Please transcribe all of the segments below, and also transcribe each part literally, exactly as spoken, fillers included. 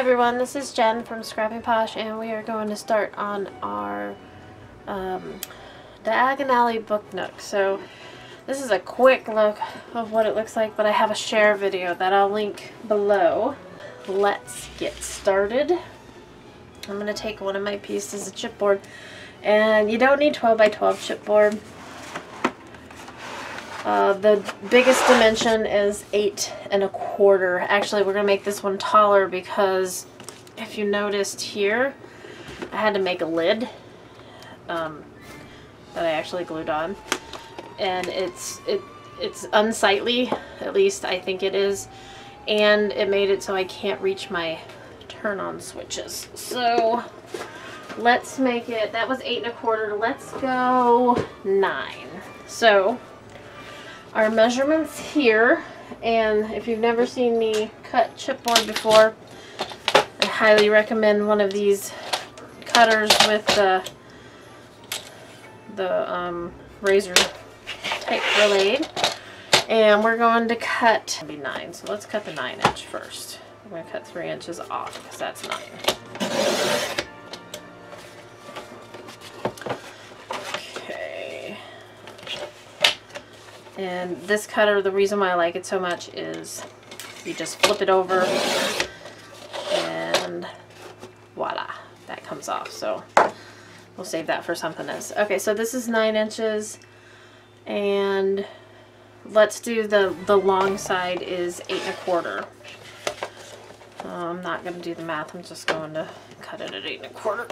Hi everyone, this is Jen from Scrappy Posh, and we are going to start on our um, Diagon Alley book nook. So this is a quick look of what it looks like, but I have a share video that I'll link below. Let's get started. I'm going to take one of my pieces of chipboard, and you don't need twelve by twelve chipboard. Uh, the biggest dimension is eight and a quarter. Actually, we're going to make this one taller because if you noticed here, I had to make a lid um, that I actually glued on, and it's it it's unsightly. At least I think it is, and it made it so I can't reach my turn-on switches. So let's make it. That was eight and a quarter. Let's go nine. So. Our measurements here, and if you've never seen me cut chipboard before, I highly recommend one of these cutters with the the um, razor type blade. And we're going to cut be nine. So let's cut the nine inch first. I'm going to cut three inches off because that's nine. And this cutter, the reason why I like it so much is you just flip it over and voila, that comes off. So we'll save that for something else. Okay, so this is nine inches, and let's do the, the long side is eight and a quarter. Uh, I'm not going to do the math, I'm just going to cut it at eight and a quarter.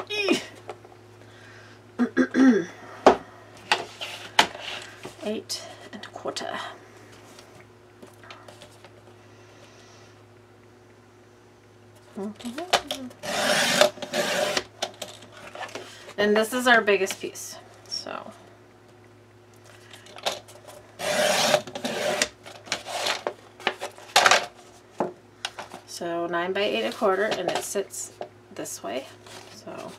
eight. And a quarter. And this is our biggest piece. So So nine by eight and a quarter, and it sits this way. So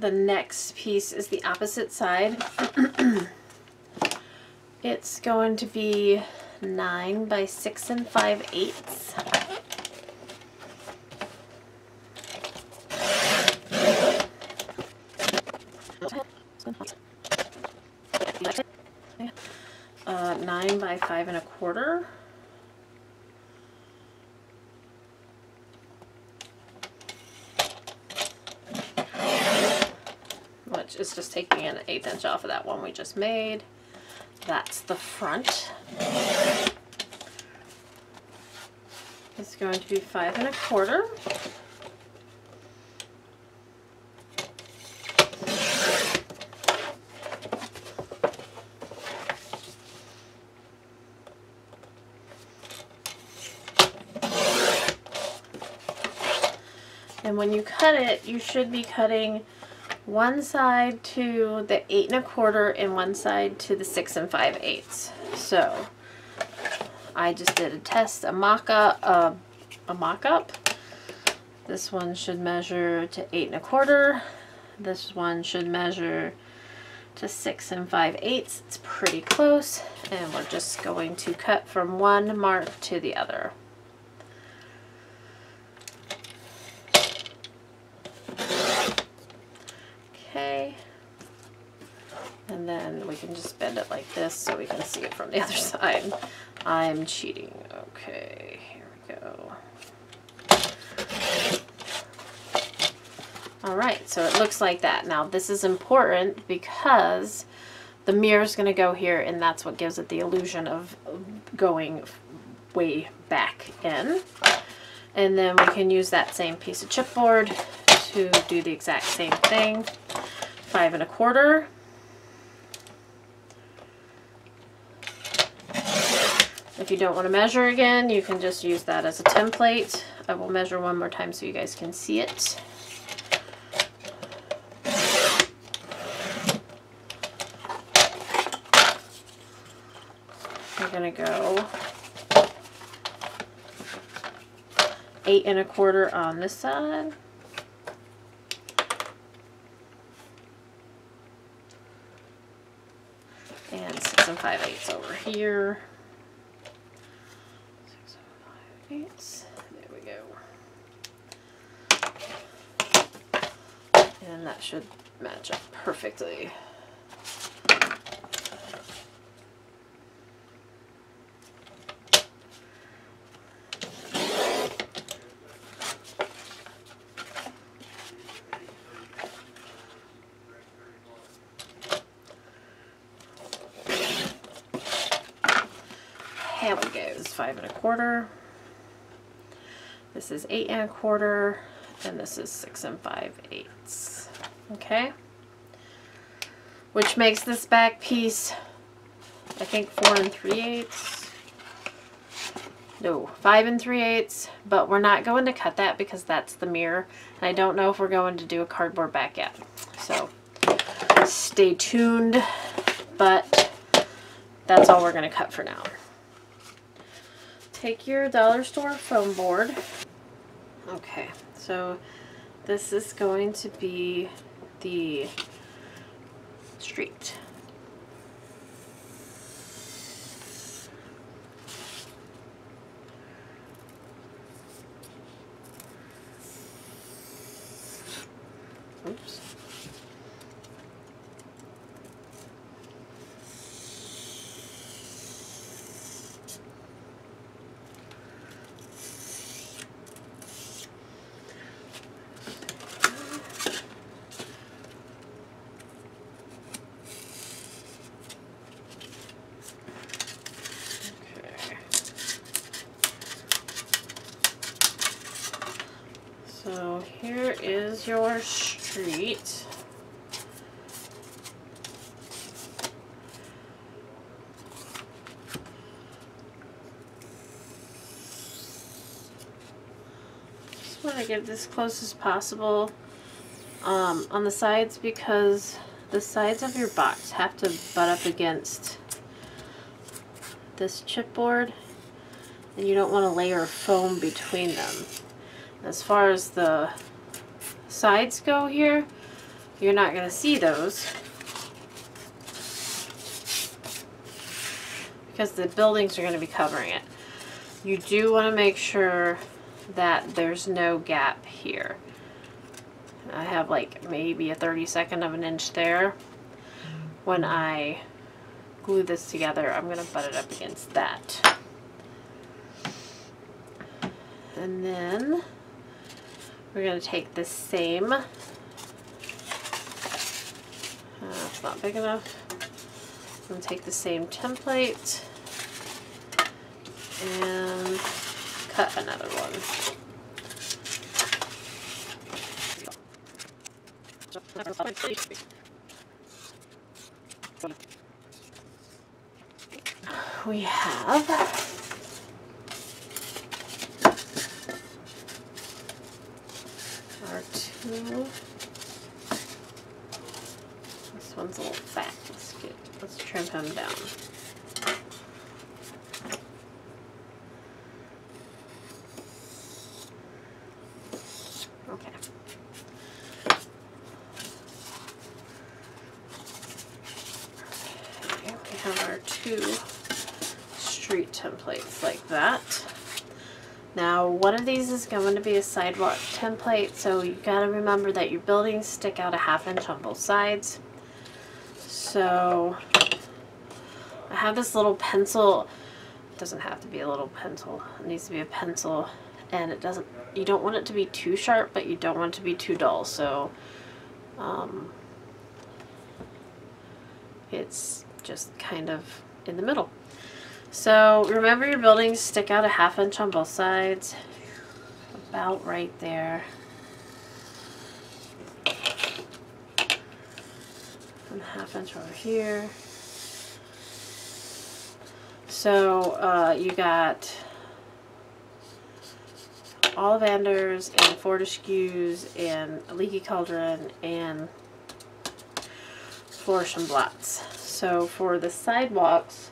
the next piece is the opposite side. It's going to be nine by six and five eighths. Uh, nine by five and a quarter. It's just taking an eighth inch off of that one we just made. That's the front. It's going to be five and a quarter. And when you cut it, you should be cutting one side to the eight and a quarter and one side to the six and five eighths. So I just did a test, a mock-up. Uh, a mock-up. This one should measure to eight and a quarter. This one should measure to six and five eighths. It's pretty close, and we're just going to cut from one mark to the other. And then we can just bend it like this so we can see it from the other side. I'm cheating. Okay, here we go. Alright, so it looks like that. Now this is important because the mirror is going to go here, and that's what gives it the illusion of going way back in. And then we can use that same piece of chipboard to do the exact same thing. Five and a quarter. If you don't want to measure again, you can just use that as a template. I will measure one more time so you guys can see it. We're going to go eight and a quarter on this side. And six and five eighths over here. Six and five eighths. There we go. And that should match up perfectly. Five and a quarter. This is eight and a quarter, and this is six and five eighths. Okay, which makes this back piece, I think, four and three eighths. No, five and three eighths. But we're not going to cut that because that's the mirror, and I don't know if we're going to do a cardboard back yet. So stay tuned. But that's all we're going to cut for now. Take your dollar store foam board. Okay, so this is going to be the street. Oops. Your street. Just want to get this close as possible um, on the sides, because the sides of your box have to butt up against this chipboard, and you don't want a layer of foam between them. As far as the sides go here, you're not going to see those because the buildings are going to be covering it. You do want to make sure that there's no gap here. I have like maybe a thirty-second of an inch there. When I glue this together, I'm going to butt it up against that. And then we're going to take the same, uh, it's not big enough, I'm going to take the same template and cut another one. We have this one's a little fat. Let's get, let's trim him down. Okay. Okay, we have our two street templates like that. Now, one of these is going to be a sidewalk template, so you've got to remember that your buildings stick out a half inch on both sides. So I have this little pencil. It doesn't have to be a little pencil. It needs to be a pencil, and it doesn't. You don't want it to be too sharp, but you don't want it to be too dull. So um, it's just kind of in the middle. So remember, your buildings stick out a half inch on both sides, about right there. And a half inch over here. So uh, you got Ollivanders and Fortescue's and Leaky Cauldron and Flourish and Blots. So for the sidewalks,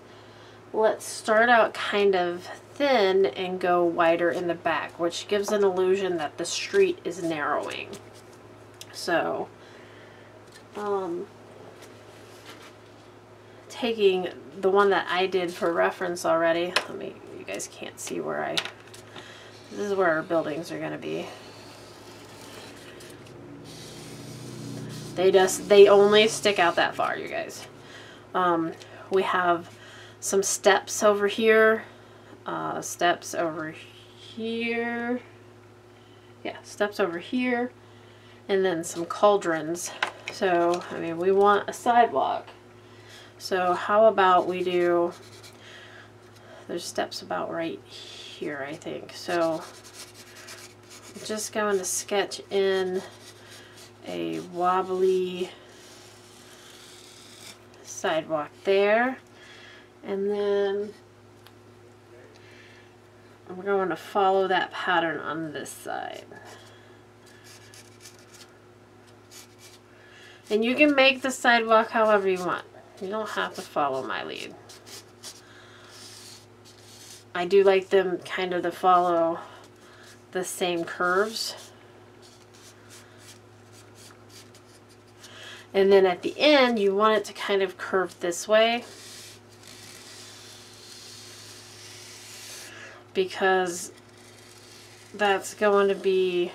let's start out kind of thin and go wider in the back, which gives an illusion that the street is narrowing. So um, taking the one that I did for reference already. Let me, you guys can't see where I, this is where our buildings are going to be. They just, they only stick out that far, you guys. Um, we have some steps over here, uh, steps over here, yeah, steps over here, and then some cauldrons. So, I mean, we want a sidewalk. So how about we do, there's steps about right here, I think. So I'm just going to sketch in a wobbly sidewalk there. And then I'm going to follow that pattern on this side. And you can make the sidewalk however you want. You don't have to follow my lead. I do like them kind of to follow the same curves. And then at the end, you want it to kind of curve this way. Because that's going to be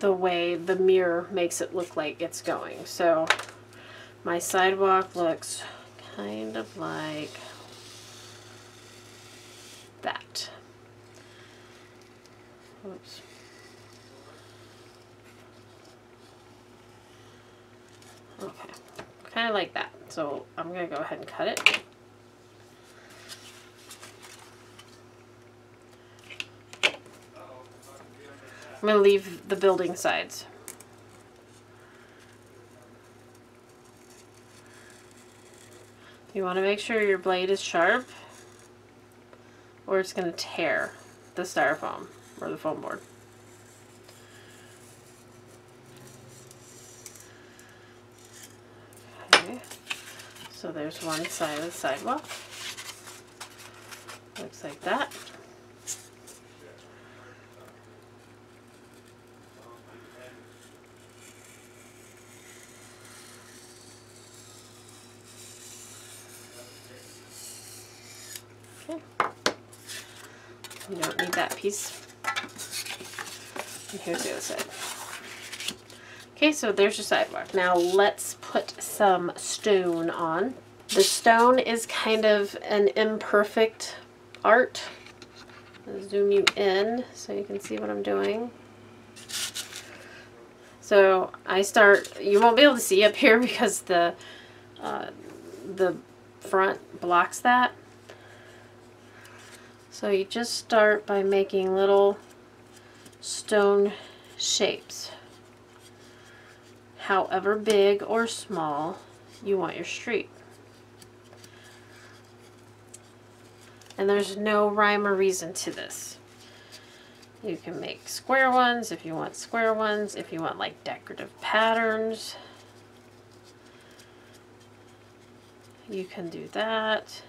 the way the mirror makes it look like it's going. So my sidewalk looks kind of like that. Oops. Okay, kind of like that. So I'm going to go ahead and cut it. I'm going to leave the building sides. You want to make sure your blade is sharp or it's going to tear the styrofoam or the foam board. Okay. So there's one side of the sidewalk. Looks like that. You don't need that piece. And here's the other side. Okay, so there's your sidewalk. Now let's put some stone on. The stone is kind of an imperfect art. I'll zoom you in so you can see what I'm doing. So I start, you won't be able to see up here because the, uh, the front blocks that. So you just start by making little stone shapes, however big or small you want your street. And there's no rhyme or reason to this. You can make square ones if you want square ones, if you want like decorative patterns. You can do that.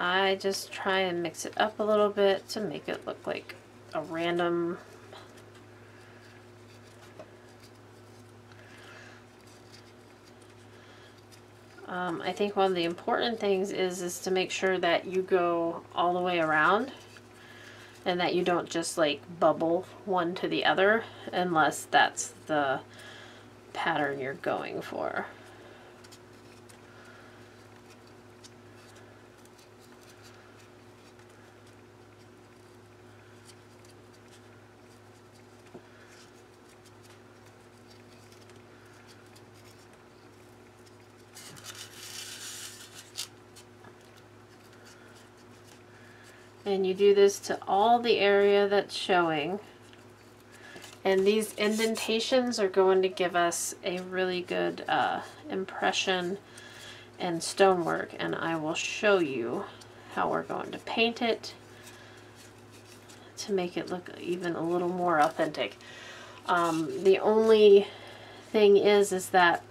I just try and mix it up a little bit to make it look like a random um, I think one of the important things is is to make sure that you go all the way around and that you don't just like bubble one to the other unless that's the pattern you're going for. And you do this to all the area that's showing. And these indentations are going to give us a really good uh, impression and stonework. And I will show you how we're going to paint it to make it look even a little more authentic. Um, the only thing is, is that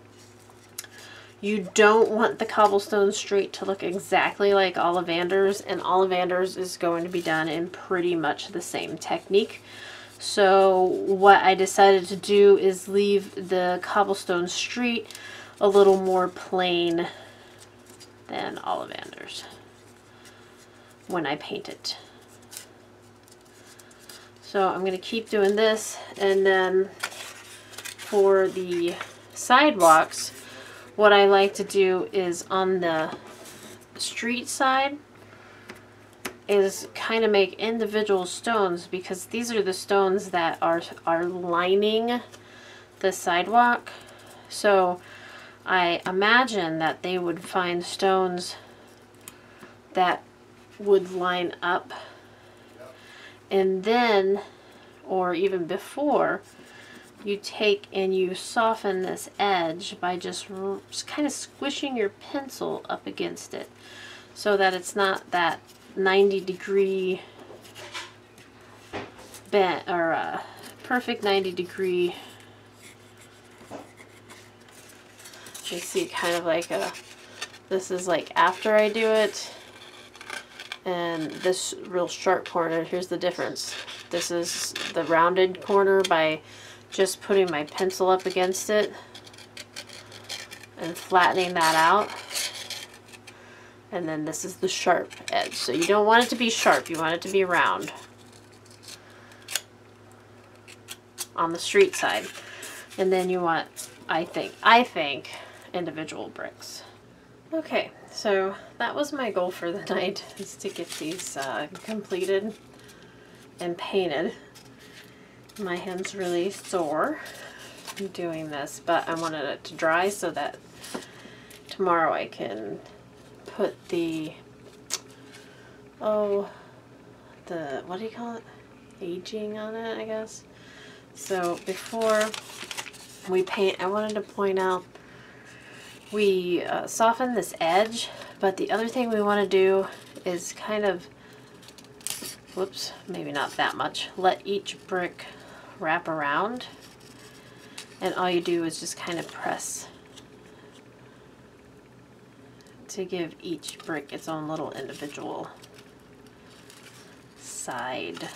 you don't want the cobblestone street to look exactly like Ollivanders, and Ollivanders is going to be done in pretty much the same technique. So what I decided to do is leave the cobblestone street a little more plain than Ollivander's when I paint it. So I'm going to keep doing this, and then for the sidewalks, what I like to do is on the street side is kind of make individual stones, because these are the stones that are are lining the sidewalk. So I imagine that they would find stones that would line up, and then, or even before, you take and you soften this edge by just, just kind of squishing your pencil up against it, so that it's not that ninety degree bent, or a perfect ninety degree. You see kind of like a, this is like after I do it, and this real sharp corner, here's the difference. This is the rounded corner by just putting my pencil up against it and flattening that out. And then this is the sharp edge. So you don't want it to be sharp, you want it to be round on the street side. And then you want, I think, I think, individual bricks. Okay, so that was my goal for the night, is to get these uh, completed and painted. My hand's really sore from doing this, but I wanted it to dry so that tomorrow I can put the, oh, the, what do you call it? Aging on it, I guess. So before we paint, I wanted to point out, we uh, soften this edge, but the other thing we want to do is kind of, whoops, maybe not that much, let each brick wrap around, and all you do is just kind of press to give each brick its own little individual side.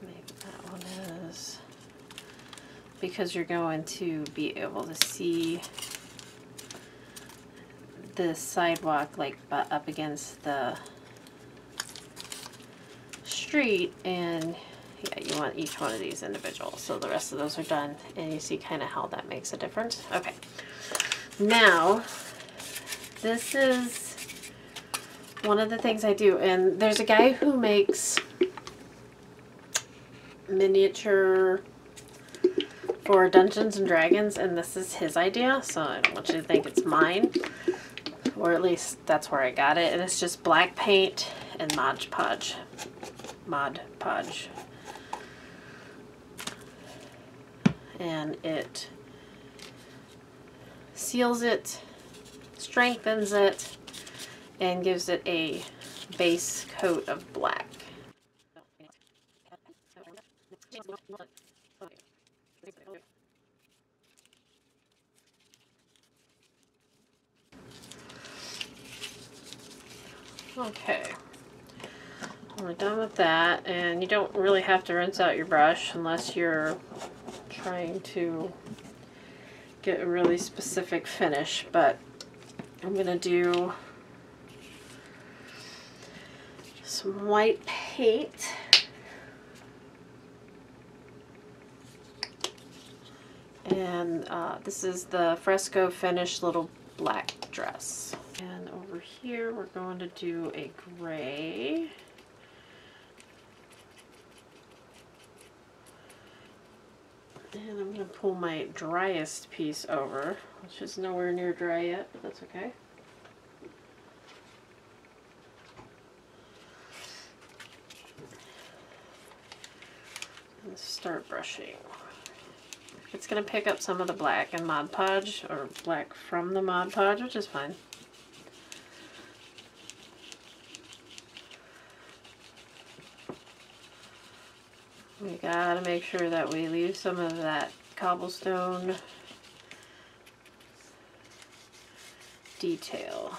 Maybe that one is, because you're going to be able to see this sidewalk like butt up against the street, and yeah, you want each one of these individual. So the rest of those are done, and you see kind of how that makes a difference. Okay, now this is one of the things I do, and there's a guy who makes miniature for Dungeons and Dragons, and this is his idea, so I don't want you to think it's mine, or at least that's where I got it, and it's just black paint and Mod Podge. Mod Podge. And it seals it, strengthens it, and gives it a base coat of black. Okay, we're done with that, and you don't really have to rinse out your brush unless you're trying to get a really specific finish, but I'm going to do some white paint and uh, this is the fresco finish little black dress, and over here we're going to do a gray. And I'm going to pull my driest piece over, which is nowhere near dry yet, but that's okay. And start brushing. It's going to pick up some of the black and Mod Podge, or black from the Mod Podge, which is fine. We gotta make sure that we leave some of that cobblestone detail.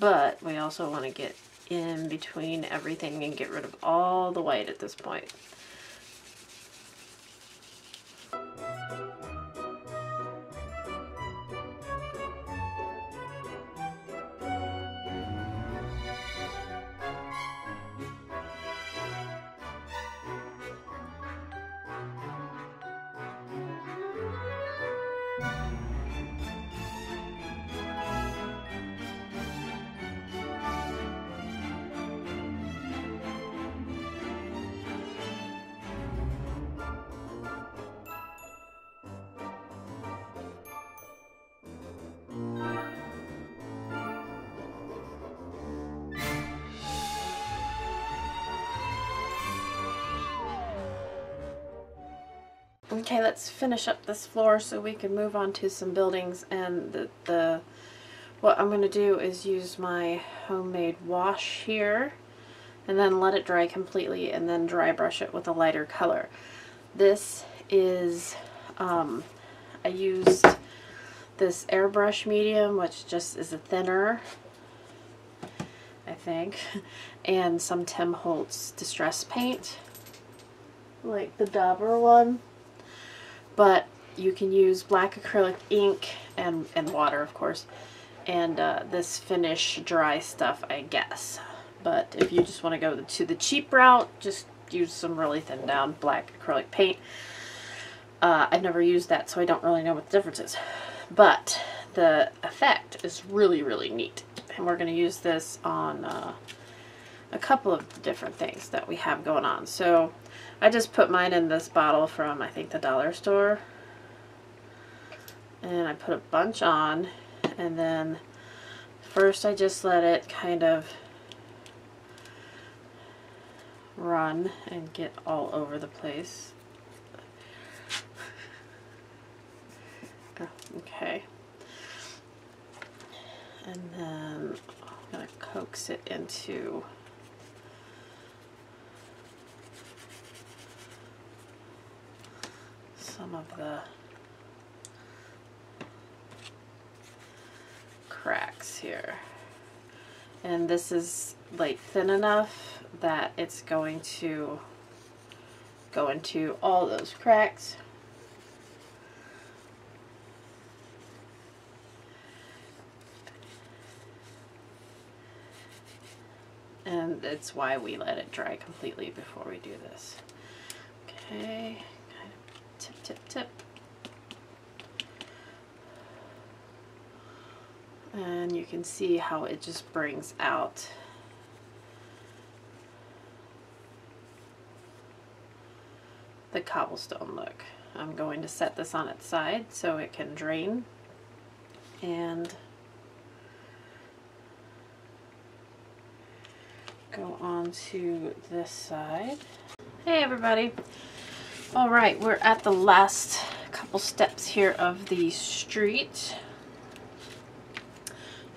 but we also want to get in between everything and get rid of all the white at this point. Okay, let's finish up this floor so we can move on to some buildings, and the, the what I'm going to do is use my homemade wash here and then let it dry completely and then dry brush it with a lighter color. This is, um, I used this airbrush medium, which just is a thinner, I think, and some Tim Holtz Distress Paint, like the Dauber one. But you can use black acrylic ink and, and water, of course, and uh, this finish dry stuff, I guess. But if you just want to go to the cheap route, just use some really thin down black acrylic paint. Uh, I've never used that, so I don't really know what the difference is. But the effect is really, really neat. And we're going to use this on uh, a couple of different things that we have going on. So I just put mine in this bottle from, I think, the dollar store, and I put a bunch on, and then first I just let it kind of run and get all over the place. Okay, and then I'm going to coax it into some of the cracks here, and this is like thin enough that it's going to go into all those cracks, and it's why we let it dry completely before we do this. Okay. Tip, tip, tip. And you can see how it just brings out the cobblestone look. I'm going to set this on its side so it can drain. And go on to this side. Hey everybody. Alright, we're at the last couple steps here of the street,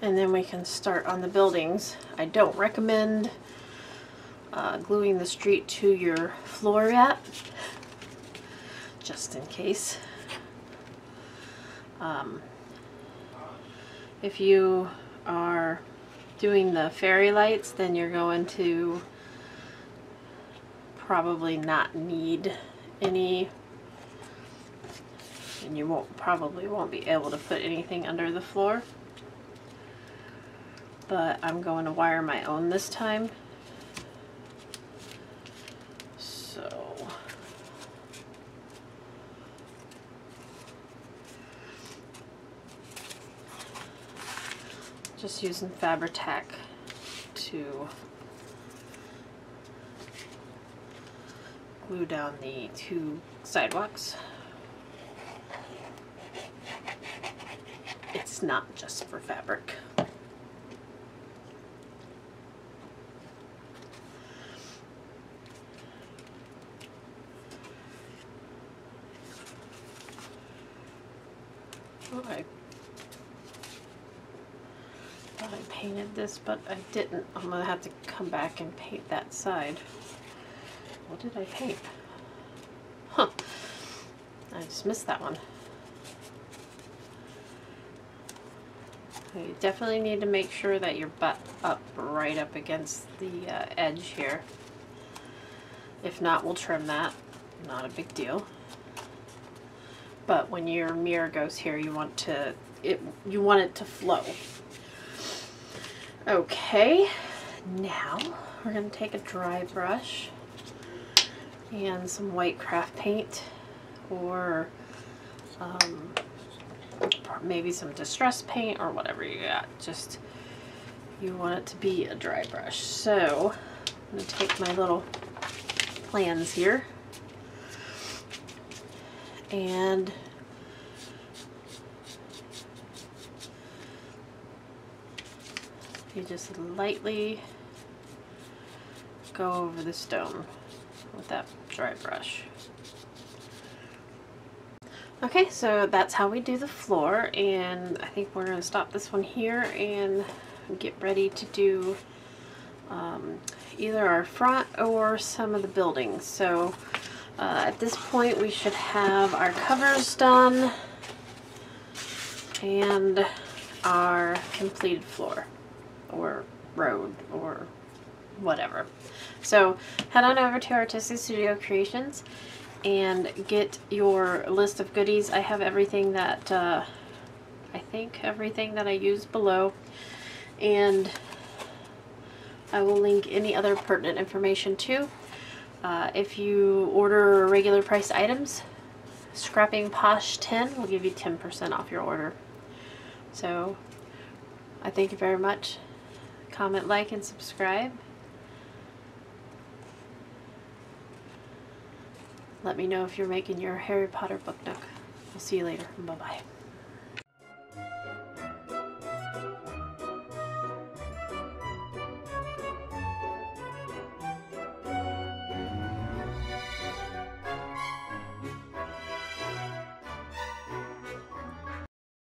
and then we can start on the buildings. I don't recommend uh, gluing the street to your floor yet, just in case. Um, if you are doing the fairy lights, then you're going to probably not need any, and you won't probably won't be able to put anything under the floor, but I'm going to wire my own this time. So just using Fabri-Tac to glue down the two sidewalks. It's not just for fabric. Oh, I thought I painted this, but I didn't. I'm gonna have to come back and paint that side. What did I paint? Huh. I just missed that one. So you definitely need to make sure that you're butt up right up against the uh, edge here. If not, we'll trim that. Not a big deal. But when your mirror goes here, you want to it you want it to flow. Okay, now we're going to take a dry brush and some white craft paint, or um, maybe some distress paint or whatever you got. Just you want it to be a dry brush. So I'm going to take my little plans here and you just lightly go over the stone with that dry brush. Okay, so that's how we do the floor, and I think we're going to stop this one here and get ready to do um, either our front or some of the buildings. So uh, at this point we should have our covers done and our completed floor or road or whatever. So head on over to Artistic Studio Creations and get your list of goodies. I have everything that uh, I think everything that I used below, and I will link any other pertinent information too. Uh, if you order regular priced items, Scrappy Posh ten will give you ten percent off your order. So I thank you very much. Comment, like, and subscribe. Let me know if you're making your Harry Potter book nook. I'll see you later. Bye-bye.